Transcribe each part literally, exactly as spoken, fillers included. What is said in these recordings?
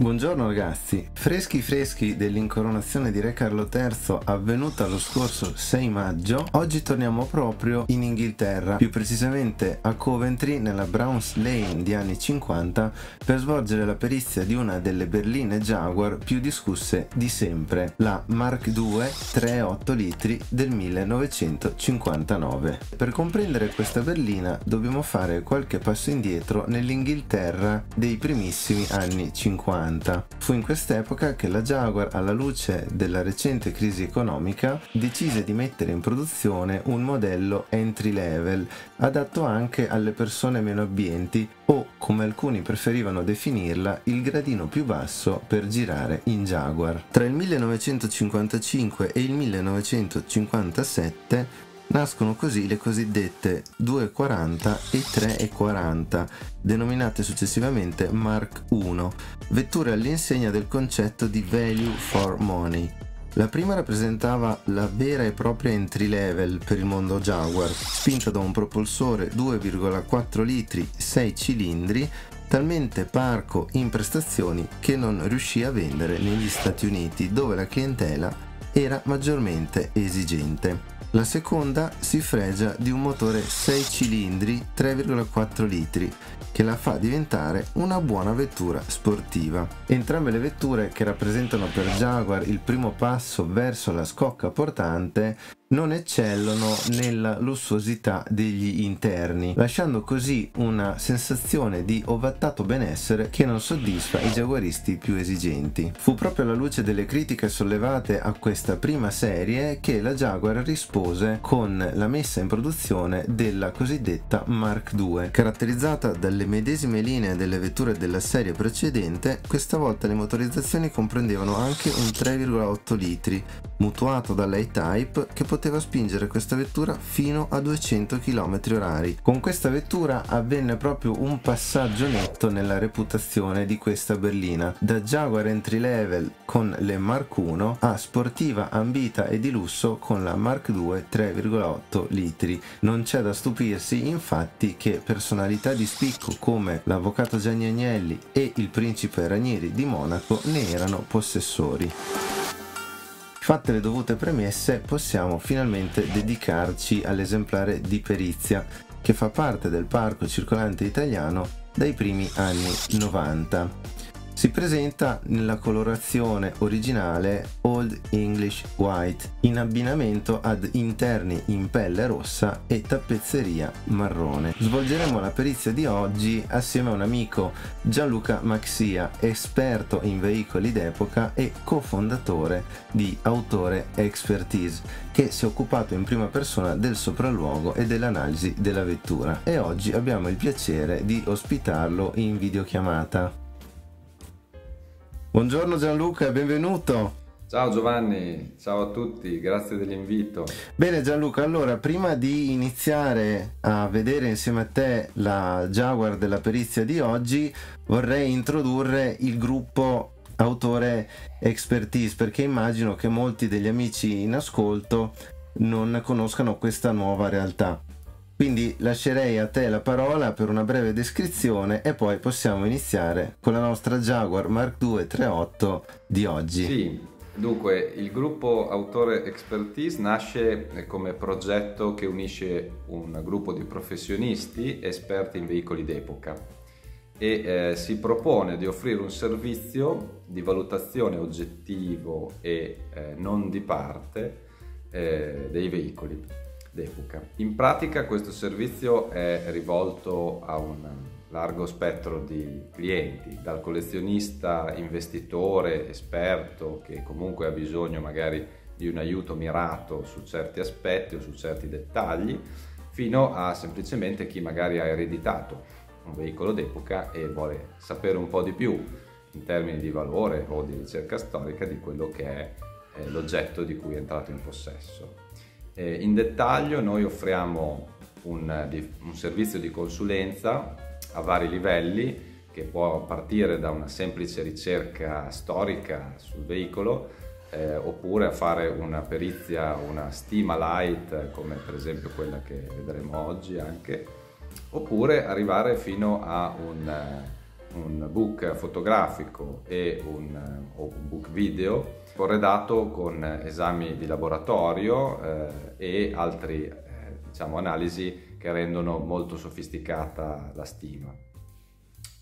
Buongiorno ragazzi, freschi freschi dell'incoronazione di Re Carlo terzo avvenuta lo scorso sei maggio, oggi torniamo proprio in Inghilterra, più precisamente a Coventry nella Brown's Lane di anni cinquanta per svolgere la perizia di una delle berline Jaguar più discusse di sempre, la Mark due tre virgola otto litri del millenovecentocinquantanove. Per comprendere questa berlina dobbiamo fare qualche passo indietro nell'Inghilterra dei primissimi anni cinquanta. Fu in quest'epoca che la Jaguar, alla luce della recente crisi economica, decise di mettere in produzione un modello entry level, adatto anche alle persone meno abbienti o, come alcuni preferivano definirla, il gradino più basso per girare in Jaguar. Tra il millenovecentocinquantacinque e il millenovecentocinquantasette nascono così le cosiddette due quaranta e tre quaranta, denominate successivamente Mark uno, vetture all'insegna del concetto di value for money. La prima rappresentava la vera e propria entry level per il mondo Jaguar, spinta da un propulsore due virgola quattro litri sei cilindri, talmente parco in prestazioni che non riuscì a vendere negli Stati Uniti, dove la clientela era maggiormente esigente. La seconda si fregia di un motore sei cilindri tre virgola quattro litri che la fa diventare una buona vettura sportiva. Entrambe le vetture, che rappresentano per Jaguar il primo passo verso la scocca portante, non eccellono nella lussuosità degli interni, lasciando così una sensazione di ovattato benessere che non soddisfa i giaguaristi più esigenti. Fu proprio alla luce delle critiche sollevate a questa prima serie che la Jaguar rispose con la messa in produzione della cosiddetta Mark due. Caratterizzata dalle medesime linee delle vetture della serie precedente, questa volta le motorizzazioni comprendevano anche un tre virgola otto litri, mutuato dalla E-Type, che poteva spingere questa vettura fino a duecento chilometri orari. Con questa vettura avvenne proprio un passaggio netto nella reputazione di questa berlina, da Jaguar entry level con le Mark uno a sportiva ambita e di lusso con la Mark due tre virgola otto litri. Non c'è da stupirsi infatti che personalità di spicco come l'avvocato Gianni Agnelli e il principe Ranieri di Monaco ne erano possessori. Fatte le dovute premesse, possiamo finalmente dedicarci all'esemplare di perizia, che fa parte del parco circolante italiano dai primi anni novanta. Si presenta nella colorazione originale Old English White, in abbinamento ad interni in pelle rossa e tappezzeria marrone. Svolgeremo la perizia di oggi assieme a un amico, Gianluca Maxia, esperto in veicoli d'epoca e cofondatore di Autore Expertise, che si è occupato in prima persona del sopralluogo e dell'analisi della vettura, e oggi abbiamo il piacere di ospitarlo in videochiamata. Buongiorno Gianluca e benvenuto! Ciao Giovanni, ciao a tutti, grazie dell'invito. Bene Gianluca, allora prima di iniziare a vedere insieme a te la Jaguar della perizia di oggi, vorrei introdurre il gruppo Autore Expertise, perché immagino che molti degli amici in ascolto non conoscano questa nuova realtà. Quindi lascerei a te la parola per una breve descrizione e poi possiamo iniziare con la nostra Jaguar Mark due tre virgola otto di oggi. Sì. Dunque, il gruppo Autore Expertise nasce come progetto che unisce un gruppo di professionisti esperti in veicoli d'epoca e eh, si propone di offrire un servizio di valutazione oggettivo e eh, non di parte eh, dei veicoli d'epoca. In pratica questo servizio è rivolto a un largo spettro di clienti, dal collezionista, investitore, esperto che comunque ha bisogno magari di un aiuto mirato su certi aspetti o su certi dettagli, fino a semplicemente chi magari ha ereditato un veicolo d'epoca e vuole sapere un po' di più in termini di valore o di ricerca storica di quello che è l'oggetto di cui è entrato in possesso. In dettaglio noi offriamo un, un servizio di consulenza a vari livelli, che può partire da una semplice ricerca storica sul veicolo eh, oppure a fare una perizia, una stima light come per esempio quella che vedremo oggi anche, oppure arrivare fino a un, un book fotografico e un, o un book video corredato con esami di laboratorio eh, e altri eh, diciamo, analisi che rendono molto sofisticata la stima.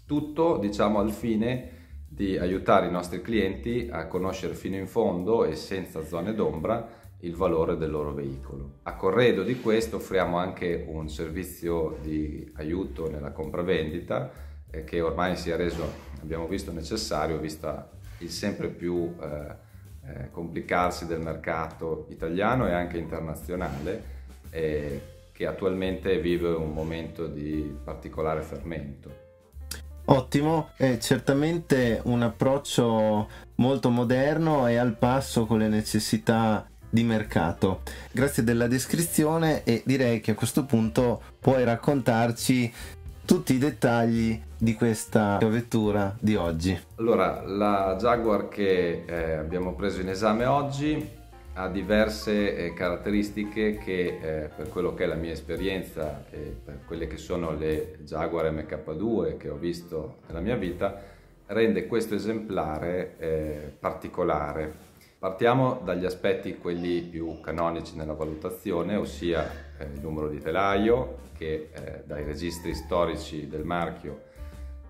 Tutto, diciamo, al fine di aiutare i nostri clienti a conoscere fino in fondo e senza zone d'ombra il valore del loro veicolo. A corredo di questo offriamo anche un servizio di aiuto nella compravendita eh, che ormai si è reso, abbiamo visto, necessario vista il sempre più eh, eh, complicarsi del mercato italiano e anche internazionale, eh, che attualmente vive un momento di particolare fermento. Ottimo, è certamente un approccio molto moderno e al passo con le necessità di mercato. Grazie della descrizione e direi che a questo punto puoi raccontarci tutti i dettagli di questa vettura di oggi. Allora, la Jaguar che eh, abbiamo preso in esame oggi ha diverse eh, caratteristiche che eh, per quello che è la mia esperienza e per quelle che sono le Jaguar M K due che ho visto nella mia vita rende questo esemplare eh, particolare. Partiamo dagli aspetti quelli più canonici nella valutazione, ossia eh, il numero di telaio che eh, dai registri storici del marchio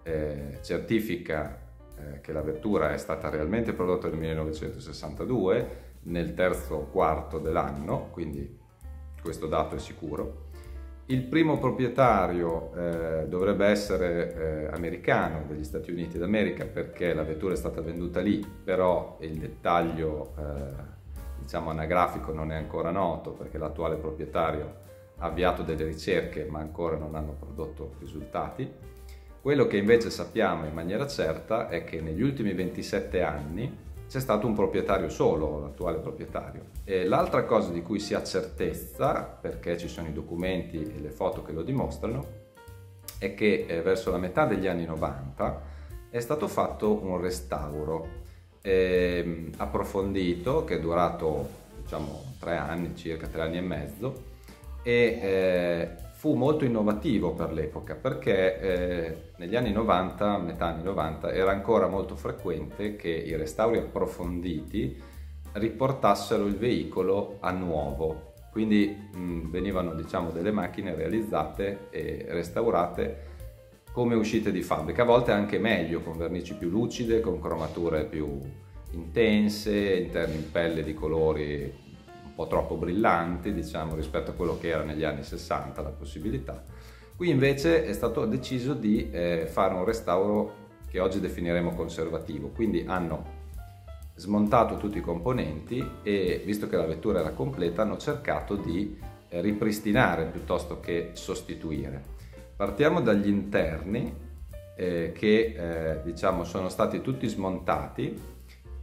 eh, certifica eh, che la vettura è stata realmente prodotta nel millenovecentosessantadue, nel terzo quarto dell'anno, quindi questo dato è sicuro. Il primo proprietario eh, dovrebbe essere eh, americano, degli Stati Uniti d'America, perché la vettura è stata venduta lì, però il dettaglio eh, diciamo anagrafico non è ancora noto perché l'attuale proprietario ha avviato delle ricerche ma ancora non hanno prodotto risultati. Quello che invece sappiamo in maniera certa è che negli ultimi ventisette anni c'è stato un proprietario solo, l'attuale proprietario. E l'altra cosa di cui si ha certezza, perché ci sono i documenti e le foto che lo dimostrano, è che eh, verso la metà degli anni novanta è stato fatto un restauro eh, approfondito che è durato, diciamo, tre anni, circa tre anni e mezzo, e eh, fu molto innovativo per l'epoca perché eh, negli anni novanta, metà anni novanta, era ancora molto frequente che i restauri approfonditi riportassero il veicolo a nuovo, quindi mh, venivano, diciamo, delle macchine realizzate e restaurate come uscite di fabbrica, a volte anche meglio, con vernici più lucide, con cromature più intense, interni in pelle di colori un po' troppo brillanti, diciamo, rispetto a quello che era negli anni sessanta la possibilità. Qui invece è stato deciso di eh, fare un restauro che oggi definiremo conservativo, quindi hanno smontato tutti i componenti e, visto che la vettura era completa, hanno cercato di eh, ripristinare piuttosto che sostituire. Partiamo dagli interni eh, che eh, diciamo sono stati tutti smontati,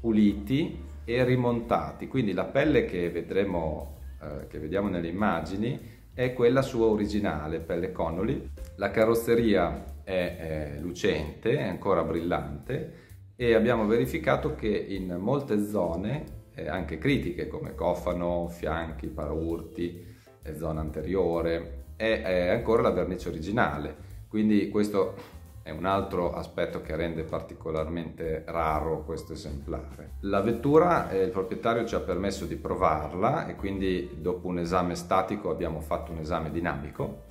puliti e rimontati, quindi la pelle che vedremo eh, che vediamo nelle immagini è quella sua originale, pelle Connolly. La carrozzeria è eh, lucente, è ancora brillante e abbiamo verificato che in molte zone eh, anche critiche come cofano, fianchi, paraurti, eh, zona anteriore è, è ancora la vernice originale, quindi questo è un altro aspetto che rende particolarmente raro questo esemplare. La vettura, eh, il proprietario ci ha permesso di provarla e quindi dopo un esame statico abbiamo fatto un esame dinamico,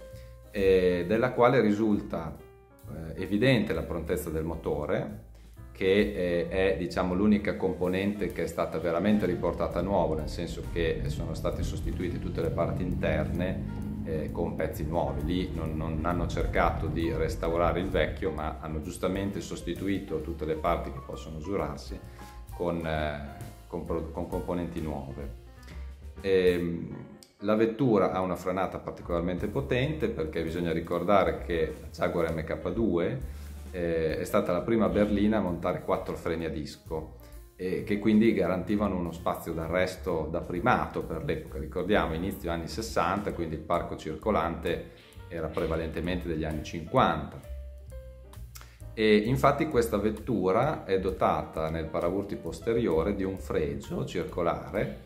eh, della quale risulta eh, evidente la prontezza del motore, che eh, è, diciamo, l'unica componente che è stata veramente riportata a nuovo, nel senso che sono state sostituite tutte le parti interne Eh, con pezzi nuovi. Lì non, non hanno cercato di restaurare il vecchio, ma hanno giustamente sostituito tutte le parti che possono usurarsi con, eh, con, con componenti nuove. E la vettura ha una frenata particolarmente potente, perché bisogna ricordare che la Jaguar M K due eh, è stata la prima berlina a montare quattro freni a disco, e che quindi garantivano uno spazio d'arresto da primato per l'epoca. Ricordiamo, inizio anni sessanta, quindi il parco circolante era prevalentemente degli anni cinquanta. E infatti questa vettura è dotata nel paraurti posteriore di un fregio circolare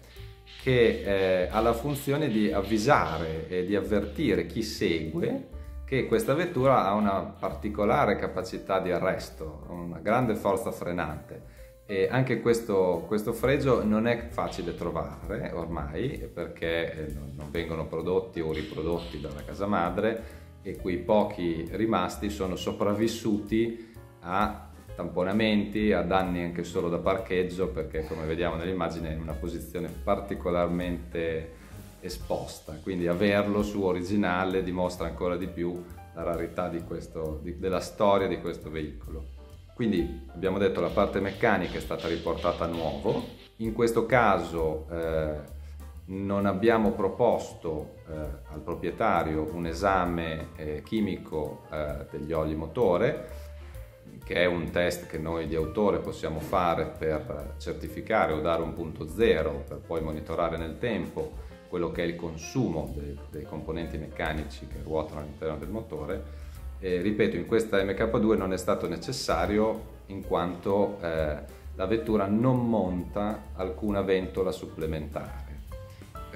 che eh, ha la funzione di avvisare e di avvertire chi segue che questa vettura ha una particolare capacità di arresto, una grande forza frenante, e anche questo, questo fregio non è facile trovare ormai, perché non vengono prodotti o riprodotti dalla casa madre, e quei pochi rimasti sono sopravvissuti a tamponamenti, a danni anche solo da parcheggio, perché come vediamo nell'immagine è in una posizione particolarmente esposta, quindi averlo su originale dimostra ancora di più la rarità di questo, di, della storia di questo veicolo. Quindi abbiamo detto la parte meccanica è stata riportata a nuovo, in questo caso eh, non abbiamo proposto eh, al proprietario un esame eh, chimico eh, degli oli motore, che è un test che noi di Autore possiamo fare per certificare o dare un punto zero, per poi monitorare nel tempo quello che è il consumo dei, dei componenti meccanici che ruotano all'interno del motore. E, ripeto, in questa M K due non è stato necessario, in quanto eh, la vettura non monta alcuna ventola supplementare.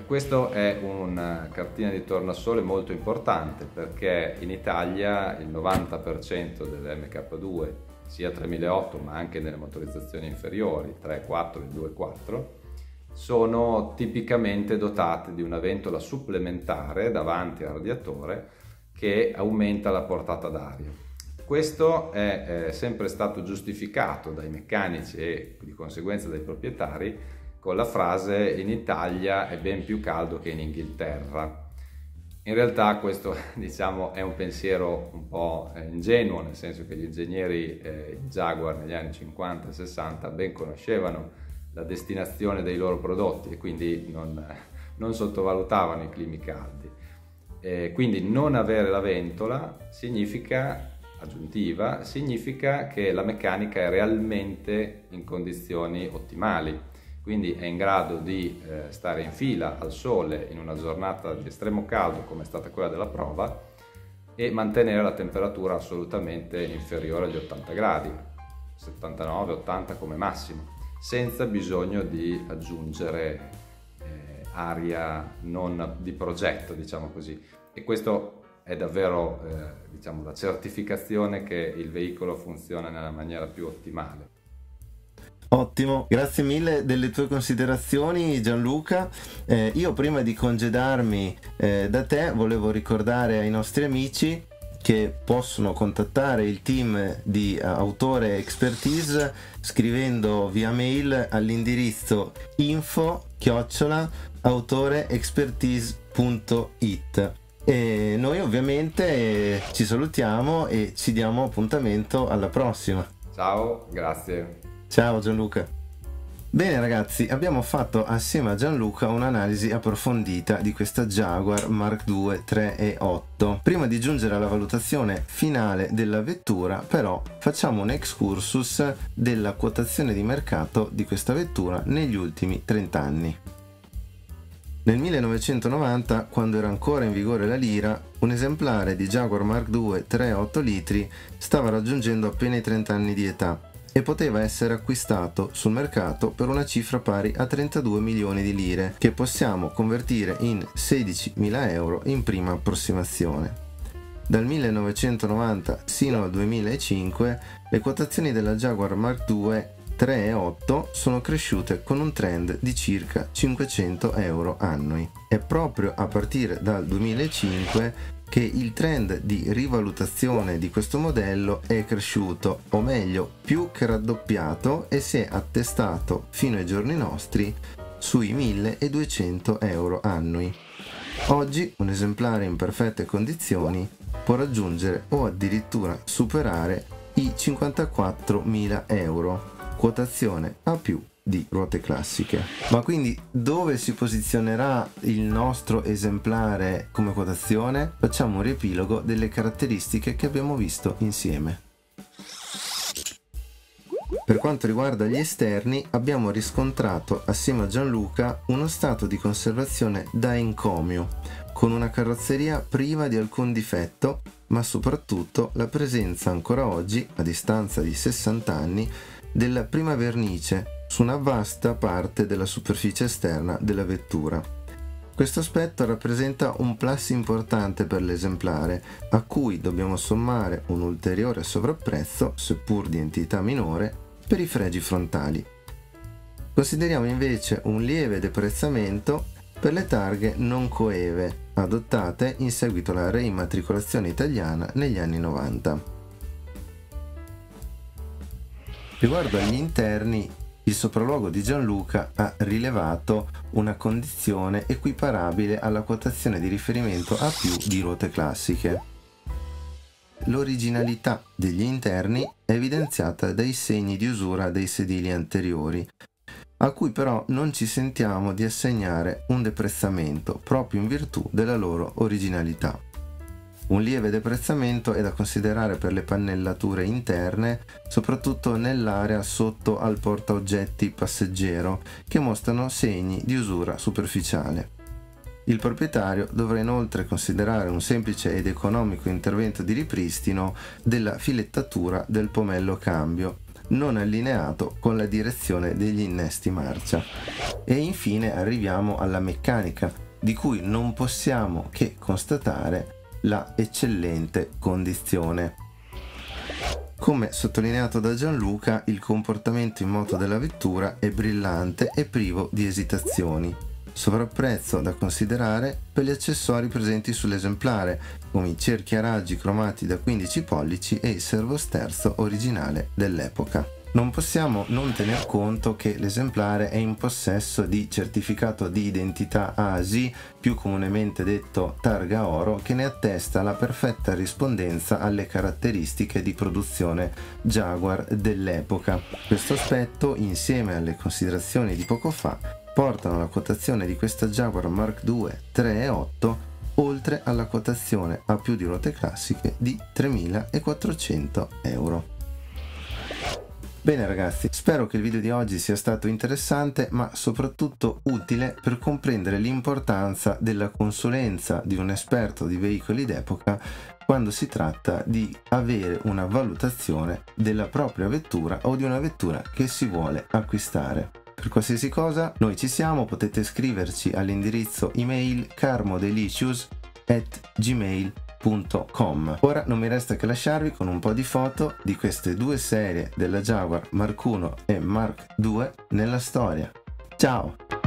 Questo è una cartina di tornasole molto importante, perché in Italia il novanta per cento delle M K due, sia tre mila otto ma anche nelle motorizzazioni inferiori tre quattro e due quattro, sono tipicamente dotate di una ventola supplementare davanti al radiatore che aumenta la portata d'aria. Questo è eh, sempre stato giustificato dai meccanici e di conseguenza dai proprietari con la frase "in Italia è ben più caldo che in Inghilterra". In realtà questo, diciamo, è un pensiero un po' ingenuo, nel senso che gli ingegneri eh, Jaguar negli anni cinquanta e sessanta ben conoscevano la destinazione dei loro prodotti e quindi non, non sottovalutavano i climi caldi. E quindi non avere la ventola significa, aggiuntiva, significa che la meccanica è realmente in condizioni ottimali. Quindi è in grado di eh, stare in fila al sole in una giornata di estremo caldo come è stata quella della prova e mantenere la temperatura assolutamente inferiore agli ottanta gradi, settantanove ottanta come massimo, senza bisogno di aggiungere eh, aria non di progetto, diciamo così. E questo è davvero eh, diciamo, la certificazione che il veicolo funziona nella maniera più ottimale. Ottimo, grazie mille delle tue considerazioni Gianluca. Eh, io prima di congedarmi eh, da te volevo ricordare ai nostri amici che possono contattare il team di Autore Expertise scrivendo via mail all'indirizzo info chiocciola autore expertise punto it. E noi ovviamente ci salutiamo e ci diamo appuntamento alla prossima. Ciao, grazie. Ciao Gianluca. Bene ragazzi, abbiamo fatto assieme a Gianluca un'analisi approfondita di questa Jaguar Mark due, tre e otto. Prima di giungere alla valutazione finale della vettura, però, facciamo un excursus della quotazione di mercato di questa vettura negli ultimi trent'anni. Nel millenovecentonovanta, quando era ancora in vigore la lira, un esemplare di Jaguar Mark due, tre e otto litri stava raggiungendo appena i trent'anni di età e poteva essere acquistato sul mercato per una cifra pari a trentadue milioni di lire, che possiamo convertire in sedicimila euro in prima approssimazione. Dal millenovecentonovanta sino al duemilacinque le quotazioni della Jaguar Mark due, tre e otto sono cresciute con un trend di circa cinquecento euro annui. È proprio a partire dal duemilacinque che il trend di rivalutazione di questo modello è cresciuto, o meglio più che raddoppiato, e si è attestato fino ai giorni nostri sui milleduecento euro annui. Oggi un esemplare in perfette condizioni può raggiungere o addirittura superare i cinquantaquattromila euro, quotazione a più di ruote classiche. Ma quindi dove si posizionerà il nostro esemplare come quotazione? Facciamo un riepilogo delle caratteristiche che abbiamo visto insieme. Per quanto riguarda gli esterni, abbiamo riscontrato assieme a Gianluca uno stato di conservazione da encomio, con una carrozzeria priva di alcun difetto, ma soprattutto la presenza ancora oggi, a distanza di sessant'anni, della prima vernice su una vasta parte della superficie esterna della vettura. Questo aspetto rappresenta un plus importante per l'esemplare, a cui dobbiamo sommare un ulteriore sovrapprezzo, seppur di entità minore, per i fregi frontali. Consideriamo invece un lieve deprezzamento per le targhe non coeve, adottate in seguito alla reimmatricolazione italiana negli anni novanta. Riguardo agli interni, il sopralluogo di Gianluca ha rilevato una condizione equiparabile alla quotazione di riferimento a più di ruote classiche. L'originalità degli interni è evidenziata dai segni di usura dei sedili anteriori, a cui però non ci sentiamo di assegnare un deprezzamento proprio in virtù della loro originalità. Un lieve deprezzamento è da considerare per le pannellature interne, soprattutto nell'area sotto al portaoggetti passeggero, che mostrano segni di usura superficiale. Il proprietario dovrà inoltre considerare un semplice ed economico intervento di ripristino della filettatura del pomello cambio, non allineato con la direzione degli innesti marcia. E infine arriviamo alla meccanica, di cui non possiamo che constatare la eccellente condizione. Come sottolineato da Gianluca, il comportamento in moto della vettura è brillante e privo di esitazioni. Sovrapprezzo da considerare per gli accessori presenti sull'esemplare, come i cerchi a raggi cromati da quindici pollici e il servosterzo originale dell'epoca. Non possiamo non tener conto che l'esemplare è in possesso di certificato di identità A S I, più comunemente detto targa oro, che ne attesta la perfetta rispondenza alle caratteristiche di produzione Jaguar dell'epoca. Questo aspetto, insieme alle considerazioni di poco fa, portano la quotazione di questa Jaguar Mark due tre e otto oltre alla quotazione a più di ruote classiche di tremilaquattrocento euro. Bene ragazzi, spero che il video di oggi sia stato interessante ma soprattutto utile per comprendere l'importanza della consulenza di un esperto di veicoli d'epoca quando si tratta di avere una valutazione della propria vettura o di una vettura che si vuole acquistare. Per qualsiasi cosa, noi ci siamo, potete scriverci all'indirizzo email carmodelicious at gmail punto com. Ora non mi resta che lasciarvi con un po' di foto di queste due serie della Jaguar Mark uno e Mark due nella storia. Ciao!